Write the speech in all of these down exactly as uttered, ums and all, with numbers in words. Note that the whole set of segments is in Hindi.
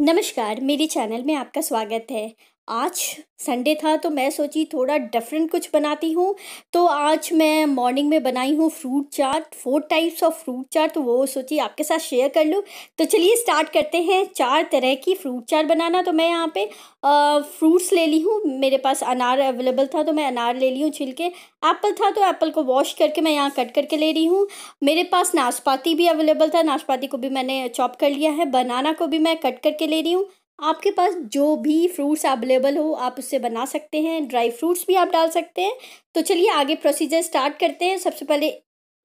नमस्कार, मेरे चैनल में आपका स्वागत है। आज संडे था तो मैं सोची थोड़ा डिफरेंट कुछ बनाती हूँ। तो आज मैं मॉर्निंग में बनाई हूँ fruit chaat, four types of fruit chaat, तो वो सोची आपके साथ शेयर कर लूँ। तो चलिए स्टार्ट करते हैं चार तरह की फ्रूट चाट बनाना। तो मैं यहाँ पे फ्रूट्स ले ली हूँ, मेरे पास अनार अवेलेबल था तो मैं अनार ले ली हूँ छिलके। एप्पल था तो एप्पल को वॉश करके मैं यहाँ कट करके ले रही हूँ। मेरे पास नाशपाती भी अवेलेबल था, नाशपाती को भी मैंने चॉप कर लिया है। बनाना को भी मैं कट करके ले रही हूँ। आपके पास जो भी फ्रूट्स अवेलेबल हो आप उससे बना सकते हैं, ड्राई फ्रूट्स भी आप डाल सकते हैं। तो चलिए आगे प्रोसीजर स्टार्ट करते हैं। सबसे पहले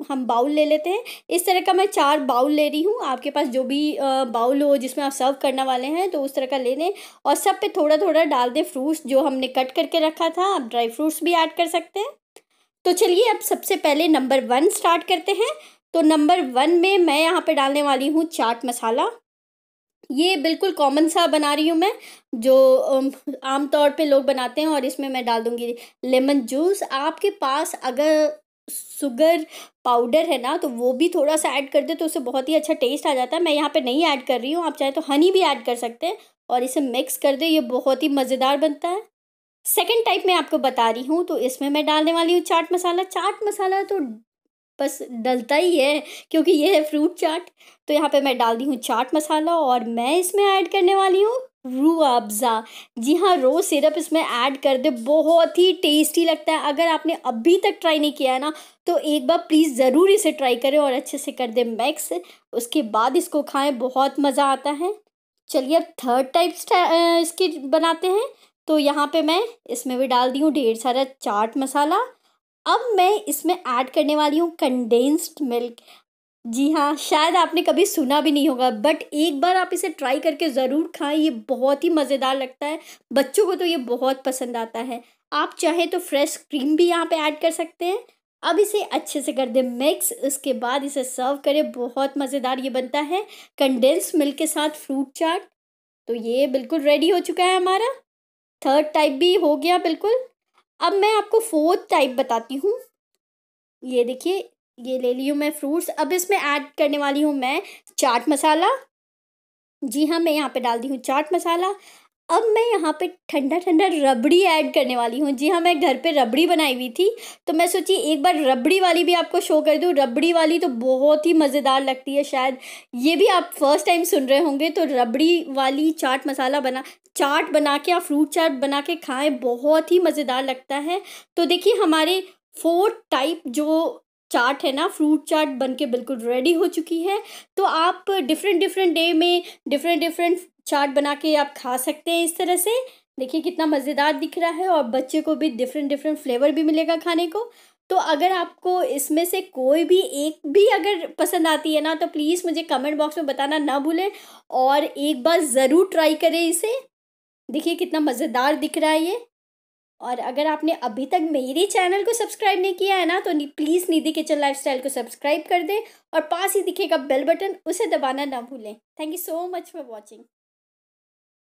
हम बाउल ले लेते हैं। इस तरह का मैं चार बाउल ले रही हूँ। आपके पास जो भी बाउल हो जिसमें आप सर्व करने वाले हैं तो उस तरह का ले लें और सब पे थोड़ा थोड़ा डाल दें फ्रूट्स जो हमने कट करके रखा था। आप ड्राई फ्रूट्स भी ऐड कर सकते हैं। तो चलिए अब सबसे पहले नंबर वन स्टार्ट करते हैं। तो नंबर वन में मैं यहाँ पर डालने वाली हूँ चाट मसाला। ये बिल्कुल कॉमन सा बना रही हूँ मैं, जो आमतौर पे लोग बनाते हैं। और इसमें मैं डाल दूँगी लेमन जूस। आपके पास अगर शुगर पाउडर है ना तो वो भी थोड़ा सा ऐड कर दे तो उससे बहुत ही अच्छा टेस्ट आ जाता है। मैं यहाँ पे नहीं ऐड कर रही हूँ, आप चाहे तो हनी भी ऐड कर सकते हैं और इसे मिक्स कर दे। ये बहुत ही मज़ेदार बनता है। सेकेंड टाइप में आपको बता रही हूँ, तो इसमें मैं डालने वाली हूँ चाट मसाला। चाट मसाला तो बस डलता ही है क्योंकि ये है फ्रूट चाट। तो यहाँ पे मैं डाल दी हूँ चाट मसाला और मैं इसमें ऐड करने वाली हूँ रू अफ़ज़ा। जी हाँ, रोज़ सिरप इसमें ऐड कर दे, बहुत ही टेस्टी लगता है। अगर आपने अभी तक ट्राई नहीं किया है ना तो एक बार प्लीज़ ज़रूर इसे ट्राई करें और अच्छे से कर दें मिक्स। उसके बाद इसको खाएं, बहुत मज़ा आता है। चलिए अब थर्ड टाइप इसकी बनाते हैं। तो यहाँ पर मैं इसमें भी डाल दी हूँ ढेर सारा चाट मसाला। अब मैं इसमें ऐड करने वाली हूँ कंडेंस्ड मिल्क। जी हाँ, शायद आपने कभी सुना भी नहीं होगा, बट एक बार आप इसे ट्राई करके ज़रूर खाएं। ये बहुत ही मज़ेदार लगता है, बच्चों को तो ये बहुत पसंद आता है। आप चाहे तो फ्रेश क्रीम भी यहाँ पे ऐड कर सकते हैं। अब इसे अच्छे से कर दें मिक्स, उसके बाद इसे सर्व करें। बहुत मज़ेदार ये बनता है कंडेंस्ड मिल्क के साथ फ्रूट चाट। तो ये बिल्कुल रेडी हो चुका है, हमारा थर्ड टाइप भी हो गया बिल्कुल। अब मैं आपको फोर्थ टाइप बताती हूँ। ये देखिए, ये ले ली हूँ मैं फ्रूट्स। अब इसमें ऐड करने वाली हूँ मैं चाट मसाला। जी हाँ, मैं यहाँ पे डाल दी हूँ चाट मसाला। अब मैं यहाँ पे ठंडा ठंडा रबड़ी ऐड करने वाली हूँ। जी हाँ, मैं घर पे रबड़ी बनाई हुई थी तो मैं सोची एक बार रबड़ी वाली भी आपको शो कर दूँ। रबड़ी वाली तो बहुत ही मज़ेदार लगती है, शायद ये भी आप फर्स्ट टाइम सुन रहे होंगे। तो रबड़ी वाली चाट मसाला बना चाट बना के आप फ्रूट चाट बना के खाएं, बहुत ही मज़ेदार लगता है। तो देखिए हमारे फोर्थ टाइप जो चाट है ना, फ्रूट चाट बनके बिल्कुल रेडी हो चुकी है। तो आप डिफरेंट डिफरेंट डे में डिफरेंट डिफरेंट चाट बना के आप खा सकते हैं। इस तरह से देखिए कितना मज़ेदार दिख रहा है और बच्चे को भी डिफरेंट डिफरेंट फ्लेवर भी मिलेगा खाने को। तो अगर आपको इसमें से कोई भी एक भी अगर पसंद आती है ना तो प्लीज़ मुझे कमेंट बॉक्स में बताना ना भूलें और एक बार ज़रूर ट्राई करें इसे। देखिए कितना मज़ेदार दिख रहा है ये। और अगर आपने अभी तक मेरे चैनल को सब्सक्राइब नहीं किया है ना तो प्लीज़ निधि किचन लाइफस्टाइल को सब्सक्राइब कर दें और पास ही दिखेगा बेल बटन, उसे दबाना ना भूलें। Thank you so much for watching.